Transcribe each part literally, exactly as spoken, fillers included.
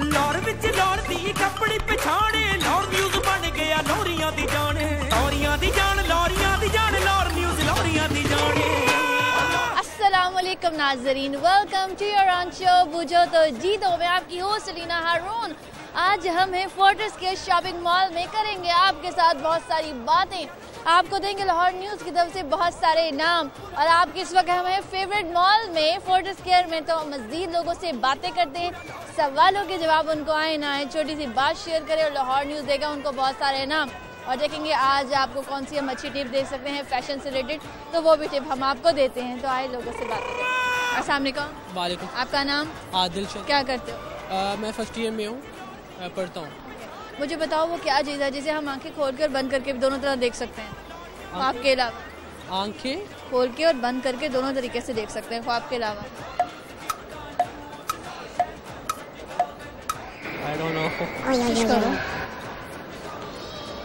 लाहौर विच लाहौर दी कपड़ी पछाने लाहौर न्यूज़ बन गया लाहौरियां दी जाने लाहौरियां दी जान लाहौरियां दी जान लाहौर न्यूज़ लाहौरियां दी जाने। अस्सलामुअलैकुम नाज़रीन, welcome to your own show बूझो तो जीतो में आपकी होस्ट अलीना हारून। आज हम हैं फोर्ट्रेस के शॉपिंग मॉल में, करेंगे आपके साथ बहुत सारी बातें, आपको देंगे लाहौर न्यूज़ की तरफ से बहुत सारे नाम और आपके इस वक्त हमें फेवरेट मॉल में फोर्ट्रेस स्क्वायर में तो मज़ीद लोगों से बातें करते हैं, सवालों के जवाब उनको आए ना आए, छोटी सी बात शेयर करें और लाहौर न्यूज़ देगा उनको बहुत सारे नाम और देखेंगे आज आपको कौन सी हम अच्छी टिप दे सकते हैं फैशन से रिलेटेड, तो वो भी टिप हम आपको देते हैं। तो आए लोगों से बातें करें। अस्सलाम वालेकुम। वालेकुम। आपका नाम? आदिल शर्मा। क्या करते हो? मैं फर्स्ट ईयर में हूँ, पढ़ता हूँ। okay. मुझे बताओ वो क्या चीज़ है जिसे हम आंखें खोल के और बंद करके दोनों तरह देख सकते हैं ख्वाब के अलावा? आंखें खोल के और बंद करके दोनों तरीके से देख सकते हैं ख्वाब के अलावा।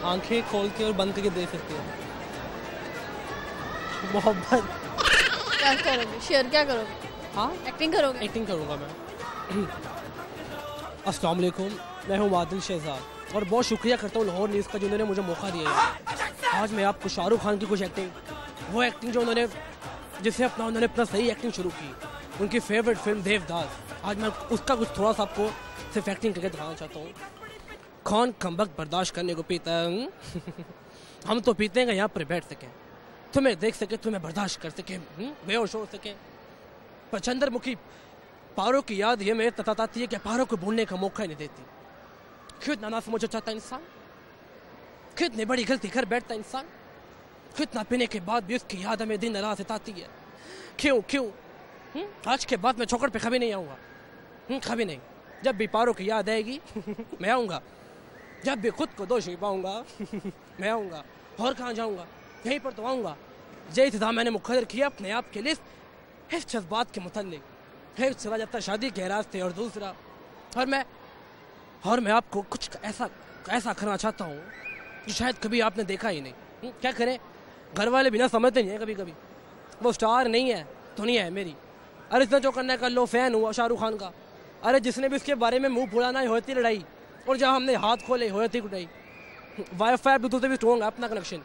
आंखें खोल के और बंद करके देख सकते हैं मोहब्बत। क्या करोगे? शेयर क्या करोगे? हाँ, एक्टिंग करोगे? एक्टिंग करूँगा मैं। अस्सलाम वालेकुम, मैं हूँ मादुल शेजाद और बहुत शुक्रिया करता हूँ लाहौर न्यूज़ का जिन्होंने मुझे मौका दिया है। आज मैं आपको शाहरुख खान की कुछ एक्टिंग, वो एक्टिंग जो उन्होंने जिसे अपना उन्होंने अपना सही एक्टिंग शुरू की, उनकी फेवरेट फिल्म देवदास, आज मैं उसका कुछ थोड़ा सा आपको सिर्फ एक्टिंग करके दिखाना चाहता हूँ। खान कमबख्त बर्दाश्त करने को पीता हम तो पीते हैं यहाँ पर बैठ सकें, तुम्हें देख सके, तुम्हें बर्दाश्त कर सकें, बेहोश हो सकें। पर चंद्रमुखी पारो की याद ये मैं तताती है कि पारो को भूलने का मौका ही नहीं देती। खुद ना ना समझ चाहता इंसान, खुद ने बड़ी गलती कर बैठता इंसान, खुद ना पीने के बाद भी उसकी याद हमें दिन रात सताती है। क्यों क्यों हुँ? आज के बाद मैं चौकट पे कभी नहीं आऊँगा, कभी नहीं। जब भी पारो की याद आएगी मैं आऊँगा, जब भी खुद को दोष नहीं पाऊँगा मैं आऊँगा। और कहाँ जाऊँगा? यहीं पर तो आऊँगा। ये इंतजाम मैंने मुकर्रर किया अपने आप के लिए इस जज्बात के मुतल्लिक़, फिर चला जाता शादी के रास्ते और दूसरा। और मैं और मैं आपको कुछ ऐसा ऐसा करना चाहता हूँ कि शायद कभी आपने देखा ही नहीं। क्या करें, घर वाले भी ना समझते नहीं हैं कभी कभी। वो स्टार नहीं है दुनिया है मेरी, अरे इसने जो करना कर लो, फैन हुआ शाहरुख खान का, अरे जिसने भी इसके बारे में मुँह फुलाना होती लड़ाई, और जहाँ हमने हाथ खोले होती लड़ाई। वाई फाई ब्लूटूथ से भी स्ट्रॉन्ग है अपना कनेक्शन।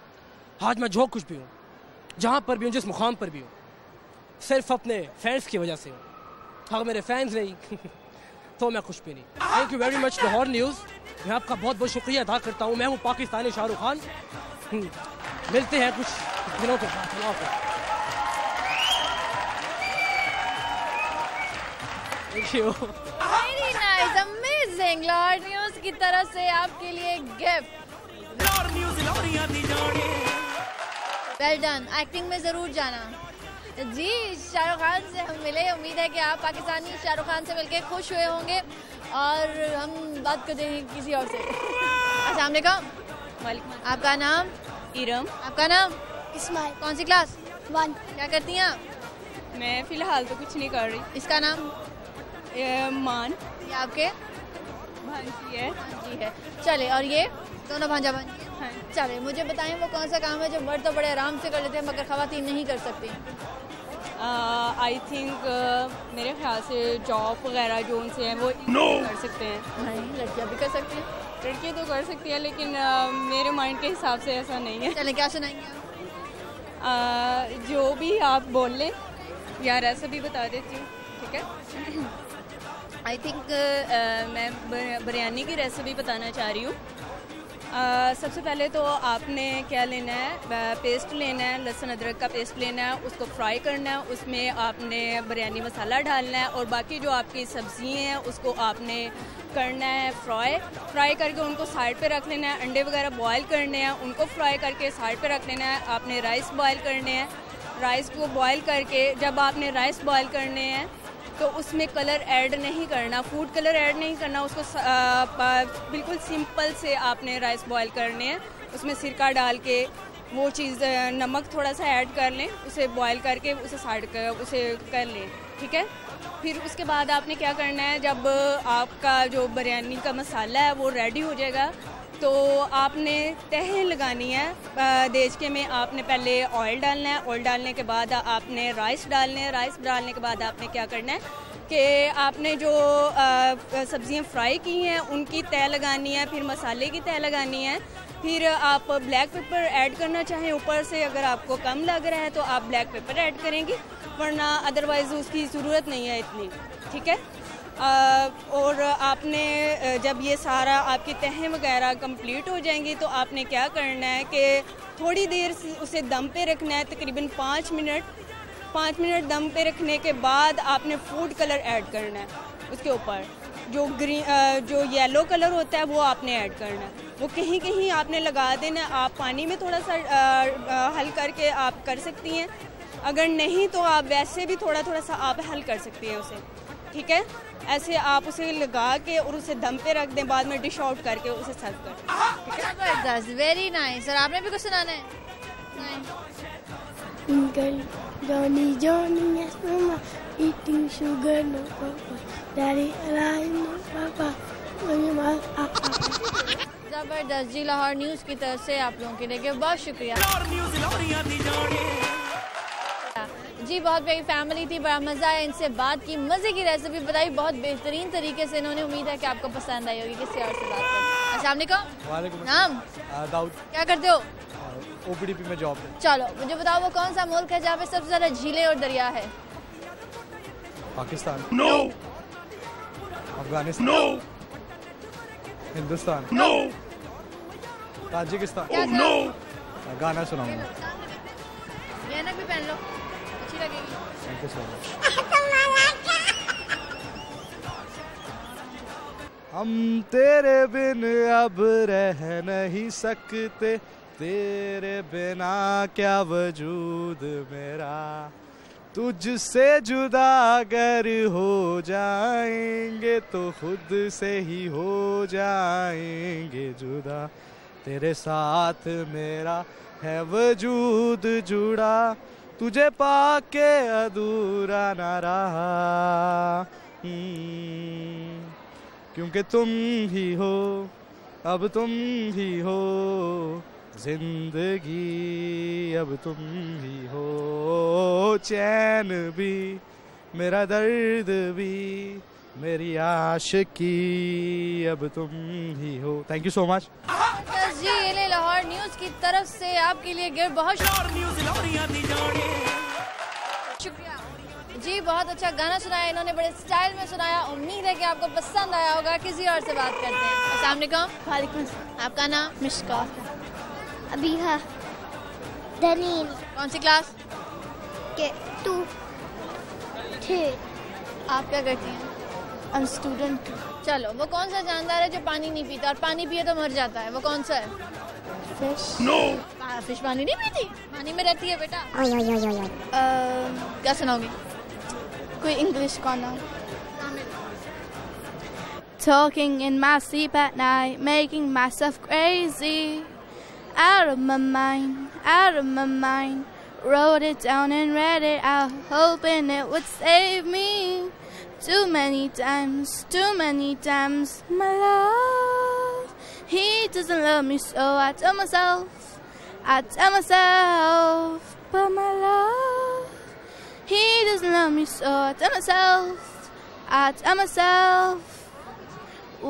आज मैं जो कुछ भी हूँ, जहाँ पर भी हूँ, जिस मुकाम पर भी हूँ, सिर्फ अपने फैंस की वजह से हूँ। अगर मेरे फैंस नहीं तो मैं खुश भी नहीं। Thank you very much Lahore news, मैं आपका बहुत बहुत शुक्रिया अदा करता हूँ। मैं हूँ पाकिस्तानी शाहरुख खान। मिलते हैं कुछ दिनों के बाद। Thank you. Very nice, amazing. Lahore news की तरफ से आपके लिए गिफ्ट। लाहौर न्यूज़ लाहौरियां दी जाने। वेल डन, एक्टिंग में ज़रूर जाना जी। शाहरुख खान से हम मिले, उम्मीद है कि आप पाकिस्तानी शाहरुख खान से मिलके खुश हुए होंगे। और हम बात करते हैं किसी और से। अस्सलाम वालेकुम। वालेकुम। आपका नाम? इरम। आपका नाम? किस्माइल। कौन सी क्लास? वन। क्या करती हैं आप? मैं फ़िलहाल तो कुछ नहीं कर रही। इसका नाम? मान। ये आपके भांजी है? भांजी है। चले, और ये दोनों भांजा भांजी। चले, मुझे बताएं वो कौन सा काम है जो मर्द तो बड़े आराम से कर लेते हैं मगर ख़वातीन नहीं कर सकती? आई uh, थिंक uh, मेरे ख्याल से जॉब वगैरह जो उनसे हैं वो no! कर सकते हैं। नहीं, लड़कियाँ भी कर सकती हैं। लड़कियाँ तो कर सकती हैं लेकिन uh, मेरे माइंड के हिसाब से ऐसा नहीं है। चले, क्या सुनाएंगे आप? uh, जो भी आप बोल लें यार, ऐसा भी बता देती हूँ, ठीक है। आई थिंक uh, uh, मैं बिरयानी की रेसिपी बताना चाह रही हूँ। Uh, सबसे पहले तो आपने क्या लेना है, पेस्ट लेना है, लहसुन अदरक का पेस्ट लेना है, उसको फ्राई करना है, उसमें आपने बिरयानी मसाला डालना है और बाकी जो आपकी सब्जियां हैं उसको आपने करना है फ्राई। फ्राई करके उनको साइड पे रख लेना है। अंडे वगैरह बॉयल करने हैं, उनको फ्राई करके साइड पे रख लेना है। आपने राइस बॉयल करने हैं, राइस को बॉयल करके, जब आपने राइस बॉयल करने हैं तो उसमें कलर ऐड नहीं करना, फूड कलर ऐड नहीं करना, उसको आ, बिल्कुल सिंपल से आपने राइस बॉयल करने हैं। उसमें सिरका डाल के वो चीज़, नमक थोड़ा सा ऐड कर लें, उसे बॉयल करके उसे साइड कर उसे कर लें, ठीक है। फिर उसके बाद आपने क्या करना है, जब आपका जो बिरयानी का मसाला है वो रेडी हो जाएगा तो आपने तहें लगानी है देचके में। आपने पहले ऑयल डालना है, ऑयल डालने के बाद आपने राइस डालने है, राइस डालने के बाद आपने क्या करना है, कि आपने जो सब्जियां फ्राई की हैं उनकी तह लगानी है, फिर मसाले की तह लगानी है, फिर आप ब्लैक पेपर ऐड करना चाहें ऊपर से, अगर आपको कम लग रहा है तो आप ब्लैक पेपर ऐड करेंगी, वरना अदरवाइज उसकी ज़रूरत नहीं है इतनी, ठीक है। आ, और आपने जब ये सारा आपकी तहें वगैरह कंप्लीट हो जाएंगी तो आपने क्या करना है कि थोड़ी देर उसे दम पे रखना है, तकरीबन पाँच मिनट पाँच मिनट दम पे रखने के बाद आपने फूड कलर ऐड करना है उसके ऊपर, जो ग्रीन जो येलो कलर होता है वो आपने ऐड करना है, वो कहीं कहीं आपने लगा देना। आप पानी में थोड़ा सा आ, आ, हल करके आप कर सकती हैं, अगर नहीं तो आप वैसे भी थोड़ा थोड़ा सा आप हल कर सकती हैं उसे, ठीक है। ऐसे आप उसे लगा के और उसे दम पे रख दें, बाद में डिश आउट करके उसे सर्व करें। Very nice. और आपने भी कुछ सुनाना है? Johnny, Johnny, yes mama, eating sugar, no papa, daddy, I no papa, mummy, mama, papa. ज़बरदस्त जी, लाहौर न्यूज़ की तरफ से आप लोगों के लिए बहुत शुक्रिया। जी बहुत बड़ी फैमिली थी, बड़ा मज़ा आया, इनसे बात की, मज़े की रेसिपी बताई बहुत बेहतरीन तरीके से इन्होंने। उम्मीद है कि आपको पसंद आई होगी। किसी और से बात करें। अस्सलाम वालेकुम। नाम? दाऊद। क्या करते हो? ओपीडीपी में जॉब है। चलो मुझे बताओ वो कौन सा मुल्क है जहाँ पे सबसे ज्यादा झीलें और दरिया है? Pakistan. No. Afghanistan. No. Hindustan. No. Tajikistan. No. गाना सुनाऊंगा। गाना भी पहन लो, अच्छी लगेगी। Thank you so much. हम तेरे बिन अब रह नहीं सकते, तेरे बिना क्या वजूद मेरा, तुझसे जुदा अगर हो जाएंगे तो खुद से ही हो जाएंगे जुदा, तेरे साथ मेरा है वजूद जुड़ा, तुझे पाके अधूरा ना रहा, क्योंकि तुम ही हो, अब तुम ही हो जिंदगी, अब तुम ही हो, चैन भी मेरा दर्द भी मेरी आशिकी, अब तुम ही हो। Thank you so much ji. ये लाहौर न्यूज़ की तरफ से आपके लिए गिफ्ट बहुत शुक्रिया जी। बहुत अच्छा गाना सुनाया इन्होंने, बड़े स्टाइल में सुनाया। उम्मीद है कि आपको पसंद आया होगा। किसी और से बात करते हैं। अस्सलाम वालेकुम। वालेकुम। आपका नाम? मिश्का। अभी हाँ। दनील। कौन सी क्लास? के टू। ठीक। आप क्या करती हैं? I'm student। चलो वो कौन सा जानदार है जो पानी नहीं पीता और पानी पिए तो मर जाता है, वो कौन सा है? फिश। नो। फिश पानी नहीं पीती, पानी में रहती है बेटा। ओय ओय ओय ओय। क्या सुनाओगे? कोई इंग्लिश गाना। Talking in my sleep at night, making myself crazy. Out of my mind, out of my mind. Wrote it down and read it out, hoping it would save me. Too many times, too many times. My love, he doesn't love me, so I tell myself, I tell myself. But my love, he doesn't love me, so I tell myself, I tell myself.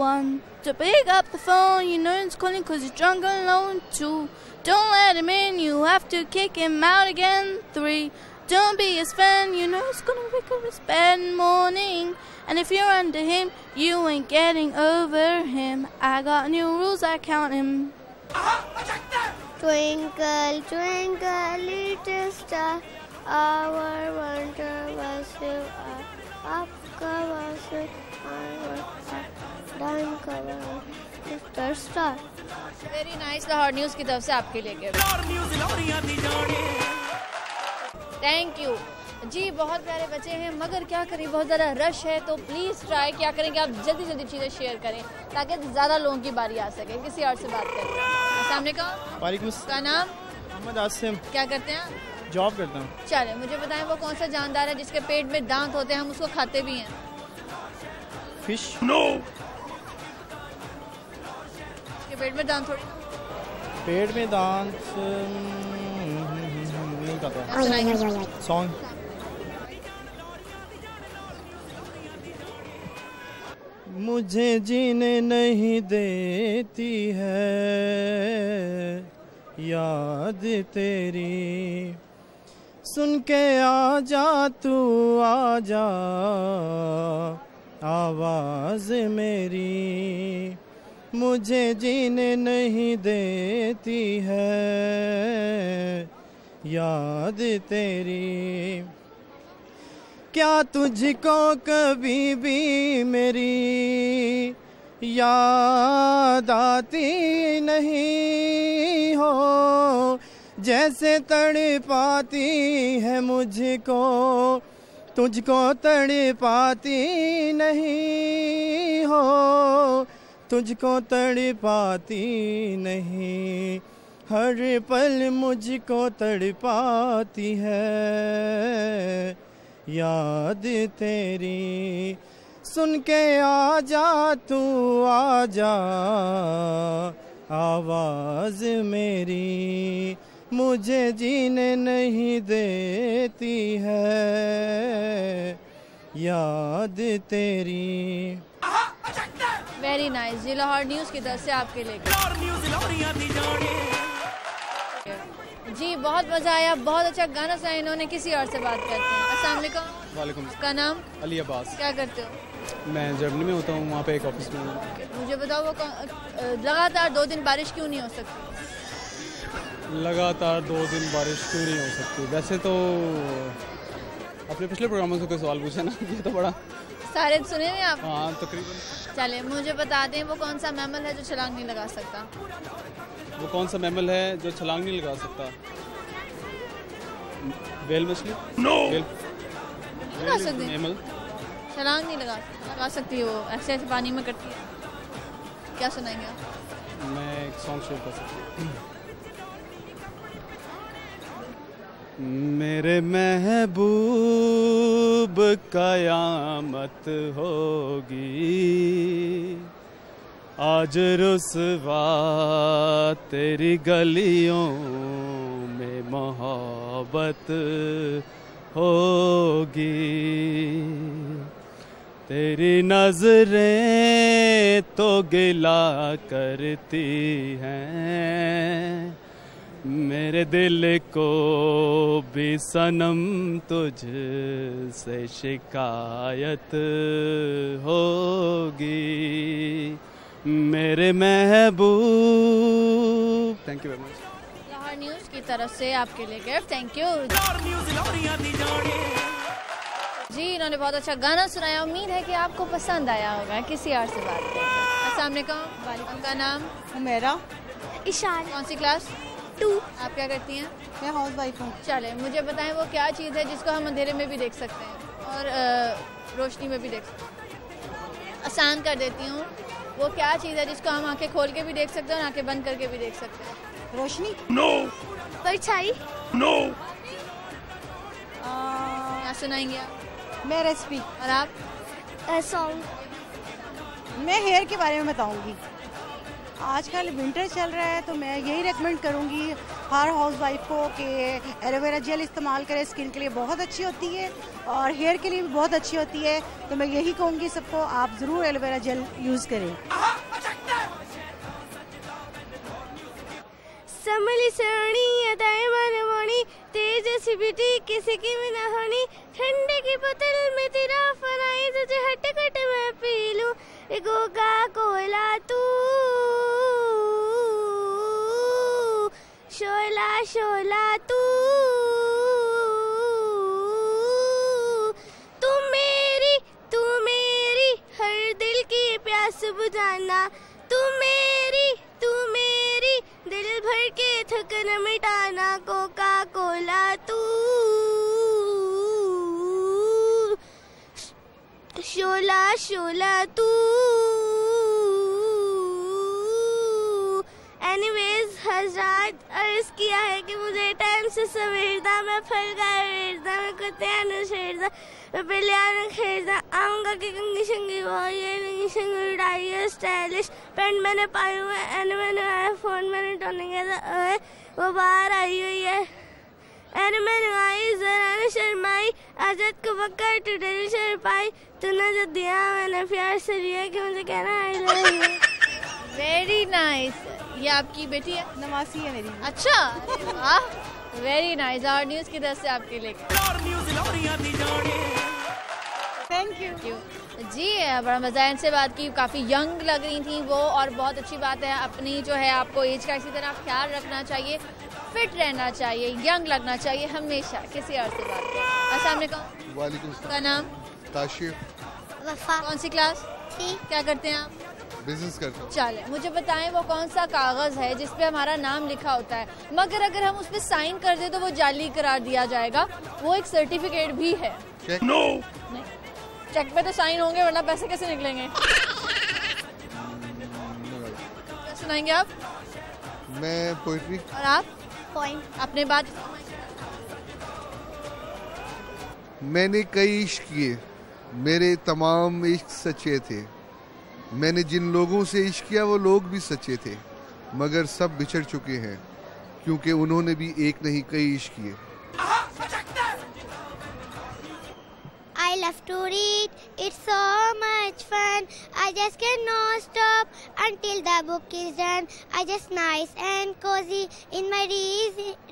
One. To pick up the phone, you know he's calling cause you're drunk and alone. Two, don't let him in, you have to kick him out again. Three, don't be his friend, you know he's gonna wake up his bed in the morning. And if you're under him, you ain't getting over him. I got new rules, I count him. Twinkle, twinkle, little star, I wonder what you are. Up, cover, sweet, I very nice. Lahore news की तरफ से आपके लिए gift. Thank you जी। बहुत प्यारे बच्चे हैं, मगर क्या करें बहुत ज़्यादा रश है, तो प्लीज़ ट्राई क्या करें कि आप जल्दी जल्दी चीज़ें शेयर करें ताकि ज़्यादा लोगों की बारी आ सके। किसी और से बात करें। वालेकुम अस्सलाम। नाम? मोहम्मद आसिम। क्या करते हैं? जॉब करता हूँ। चले मुझे बताएं वो कौन सा जानदार है जिसके पेट में दांत होते हैं, हम उसको खाते भी हैं? फिश। नो। पेट में दांत थोड़ी? पेट में दांत नहीं पता। सॉन्ग। मुझे जीने नहीं देती है याद तेरी। सुन के आ जा तू आ जा आवाज मेरी, मुझे जीने नहीं देती है याद तेरी। क्या तुझको कभी भी मेरी याद आती नहीं हो, जैसे तड़पाती है मुझको तुझको तड़पाती नहीं हो, तुझको तड़पाती नहीं हर पल मुझको तड़पाती है याद तेरी। सुन के आ जा तू आ जा आवाज़ मेरी, मुझे जीने नहीं देती है याद तेरी। Very nice nice. जी लाहौर न्यूज़ की तरफ से आपके लिए जी बहुत मज़ा आया, बहुत अच्छा गाना सुनाया इन्होंने। किसी और से बात करते हैं। अस्सलाम वालेकुम। वालेकुम। आपका नाम? अली अब्बास। क्या करते हो? मैं जर्मनी में होता हूँ, वहाँ पे एक ऑफिस में हूँ। मुझे बताओ वो लगातार दो दिन बारिश क्यों नहीं हो सकती? लगातार दो दिन बारिश क्यों नहीं हो सकती? वैसे तो अपने पिछले प्रोग्रामों से कोई सवाल पूछे ना, ये तो बड़ा सारे सुने हुए आप। हाँ तकरीबन। चले मुझे बता दें वो कौन सा मैमल है जो छलांग नहीं लगा सकता? वो कौन सा मैमल है जो छलांग नहीं लगा सकता? वेल मछली। नो वेल लगा सकती मैमल छलांग नहीं लगा लगा सकती, वो ऐसे ऐसे पानी में करती है। क्या सुनाएंगे आप? मैं एक सॉन्ग शुरू कर सकती हूँ। मेरे महबूब कयामत होगी आज रुसवा तेरी गलियों में मोहब्बत होगी, तेरी नजरें तो गिला करती हैं मेरे दिल को भी सनम तुझसे शिकायत होगी मेरे महबूब। Thank you very much. Lahore news की तरफ से आपके लिए गिफ्ट। थैंक यू जी। इन्होंने बहुत अच्छा गाना सुनाया, उम्मीद है कि आपको पसंद आया होगा। किसी और से बात करते हैं। अस्सलाम वालेकुम। का नाम? उमेरा इशाल। कौन सी क्लास? टू। आप क्या करती हैं? मैं हाउस वाइफ हूँ। चले मुझे बताएं वो क्या चीज़ है जिसको हम अंधेरे में भी देख सकते हैं और रोशनी में भी देख सकते हैं? आसान कर देती हूँ। वो क्या चीज़ है जिसको हम आंखें खोल के भी देख सकते हैं और आंखें बंद करके भी देख सकते हैं? रोशनी। नो। परछाई। नो। क्या सुनाएंगे आप? मैं रेसिपी। और आप? सॉन्ग। मैं हेयर के बारे में बताऊंगी। आजकल विंटर चल रहा है तो मैं यही रेकमेंड करूंगी हर हाउस वाइफ को कि एलोवेरा जेल इस्तेमाल करें, स्किन के लिए बहुत अच्छी होती है और हेयर के लिए भी बहुत अच्छी होती है। तो मैं यही कहूंगी सबको आप ज़रूर एलोवेरा जेल यूज़ करें। समली सरणी अदाएं तेज सी बिटी किसी की भी ना होनी, ठंडे की बोतल में तेरा फनाई तुझे हटक हट मैं पी लूं गोगा कोला तू शोला शोला तू तू मेरी तू मेरी हर दिल की प्यास बुझाना, तू मेरी तू मेरी दिल भर के थक न मिटाना कोका कोला तू शोला शोला तू। एनीवेज हजरात अर्ज किया है कि मुझे टाइम से सवेरदा मैं फल गायदा मैं कुत्ते शेरदा मैं पहले खेरदा आऊँगा कि कंगी शंगी वो ये कंगी शंगी उड़ाई स्टाइलिश पेंट मैंने पाई हुआ एंड मैंने आया फ़ोन मैंने टोने वो बाहर आई हुई है शर्माई आजाद को पकड़ टू डरी शर्माई तूने जो दिया मैंने प्यार से लिया कि मुझे कहना I love you. Very nice. ये आपकी बेटी है? नवासी है मेरी। अच्छा वाह, वेरी नाइस। लाहौर न्यूज़ की तरफ से आपके लिए थैंक यू जी। बड़ा मजा से बात की, काफ़ी यंग लग रही थी वो और बहुत अच्छी बात है। अपनी जो है आपको एज का इसी तरह ख्याल रखना चाहिए, फिट रहना चाहिए, यंग लगना चाहिए हमेशा। किसी और से बात करें। वालेकुम सलाम। का नाम? ताशिफ। वफा। कौन सी क्लास? क्या करते हैं आप? बिजनेस करते हैं। चले मुझे बताएं वो कौन सा कागज़ है जिस पे हमारा नाम लिखा होता है मगर अगर हम उस पर साइन कर दे तो वो जाली करार दिया जाएगा? वो एक सर्टिफिकेट भी है। चेक? नो। नहीं। चेक पे तो साइन होंगे वरना पैसे कैसे निकलेंगे? क्या सुनाएंगे आप? मैं पोइट्री। और आप? पॉइंट। अपने बात। मैंने कई इश्क किए, मेरे तमाम इश्क सच्चे थे। मैंने जिन लोगों से इश्क किया वो लोग भी सच्चे थे, मगर सब बिछड़ चुके हैं क्योंकि उन्होंने भी एक नहीं कई इश्क किए। I love to read, it's so much fun. I just cannot stop until the book is done. I just nice and cozy in my re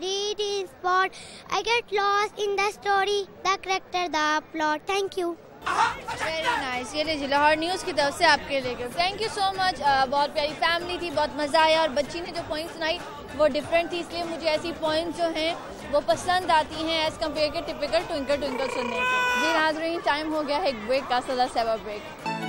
reading spot. I get lost in the story, the character, the plot. Thank you. Very nice. ये लीजिए Lahore news की तरफ से आपके लिए gift. Thank you so much. बहुत प्यारी family थी, बहुत मज़ा आया और बच्ची ने जो पॉइंट्स सुनाई वो डिफरेंट थी, इसलिए मुझे ऐसी पॉइंट्स जो हैं वो पसंद आती हैं एज़ कम्पेयर के टिपिकल ट्विंकल ट्विंकल सुनने से। जी नाज़रीन, टाइम हो गया है एक ब्रेक का, सदा सेवा ब्रेक।